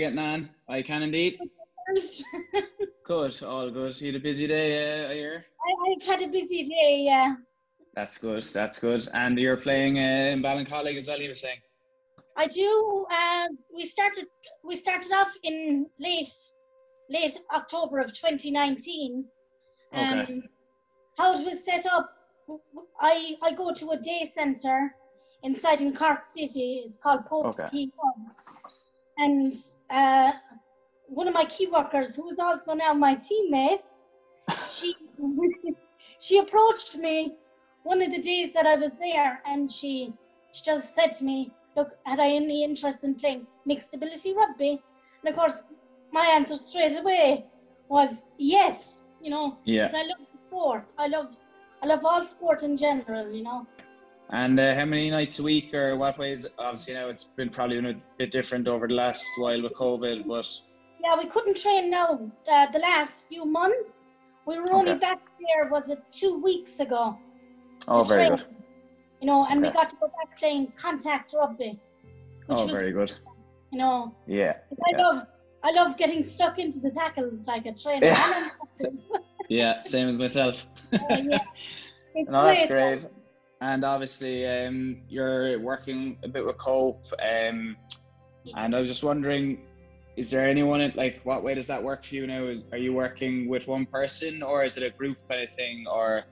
getting on? I can indeed. Good, all good. You had a busy day, I hear? I've had a busy day, yeah. That's good, that's good. And you're playing in Ballincollig as well, you were saying? I do. We started off in late October of 2019. Okay. How it was set up, I go to a day centre inside in Cork City. It's called Cope's Key Hub. And one of my key workers, who is also now my teammate, she approached me one of the days that I was there, and she just said to me, look, had I any interest in playing mixed ability rugby? And of course, my answer straight away was yes, you know, because I love the sport. I love all sport in general, you know. And how many nights a week, or what ways? Obviously, now it's been probably a bit different over the last while with COVID, but... Yeah, we couldn't train now the last few months. We were only back there, was it 2 weeks ago? Oh, very good. You know, and we got to go back playing contact rugby. Oh, very good. You know. Yeah. I love getting stuck into the tackles like a trainer. Yeah, same as myself. No, that's great. And obviously, you're working a bit with Cope. And I was just wondering, is there anyone, like, what way does that work for you now? Are you working with one person, or is it a group kind of thing, or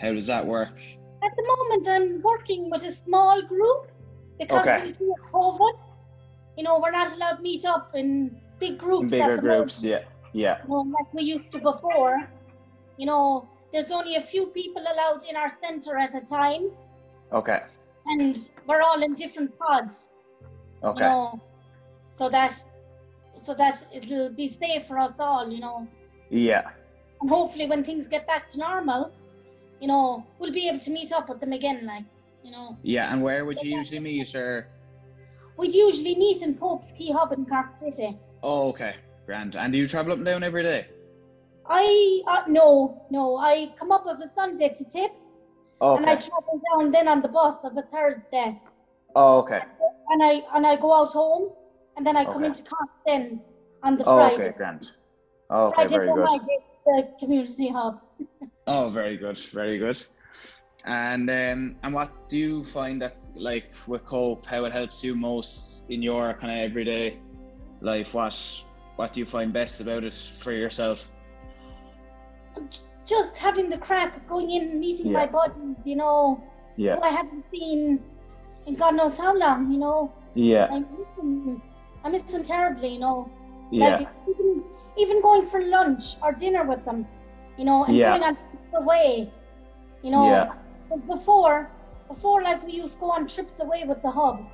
how does that work? At the moment, I'm working with a small group because of COVID. You know, we're not allowed to meet up in big groups. Yeah. You know, like we used to before. You know, there's only a few people allowed in our centre at a time. Okay. And we're all in different pods. Okay. You know, so that it'll be safe for us all, you know. Yeah. And hopefully, when things get back to normal, you know, we'll be able to meet up with them again, like, you know. Yeah, and where would you usually meet, or? We'd usually meet in Cope's Key Hub in Cork City. Oh, okay, grand. And do you travel up and down every day? No, I come up of a Sunday to tip, and I travel down then on the bus of a Thursday. Oh, okay. And I go out home, and then I come into Cork then on the Friday. Oh, okay, grand. Oh, okay, Friday, very good. I get the community hub. Oh, very good, very good. And what do you find that, like, with Cope, how it helps you most in your kind of everyday life? What do you find best about it for yourself? Just having the crack, going in and meeting my buddies, you know, who I haven't seen in God knows how long, you know. Yeah. I miss them terribly, you know. Yeah. Like, even going for lunch or dinner with them, you know, and going on trips away, you know. Yeah. But before, like, we used to go on trips away with the hub,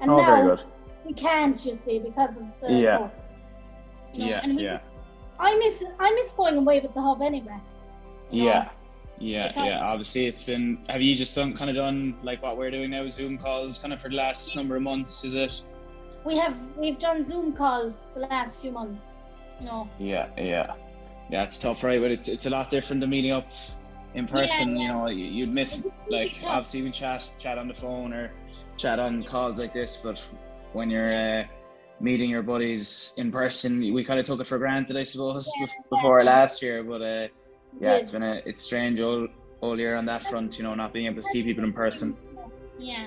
and now we can't, you see, because of the hub, you know? I miss going away with the hub anyway. Yeah. Obviously, it's been. Have you just done like what we're doing now, Zoom calls, kind of for the last number of months? Is it? We've done Zoom calls the last few months. You know. Yeah. It's tough, right? But it's a lot different than meeting up in person. Yeah. You know, you'd miss, like, obviously we chat on the phone or chat on calls like this, but when you're meeting your buddies in person, we kind of took it for granted, I suppose, before last year. But it's been it's strange all year on that front, you know, not being able to see people in person. Yeah.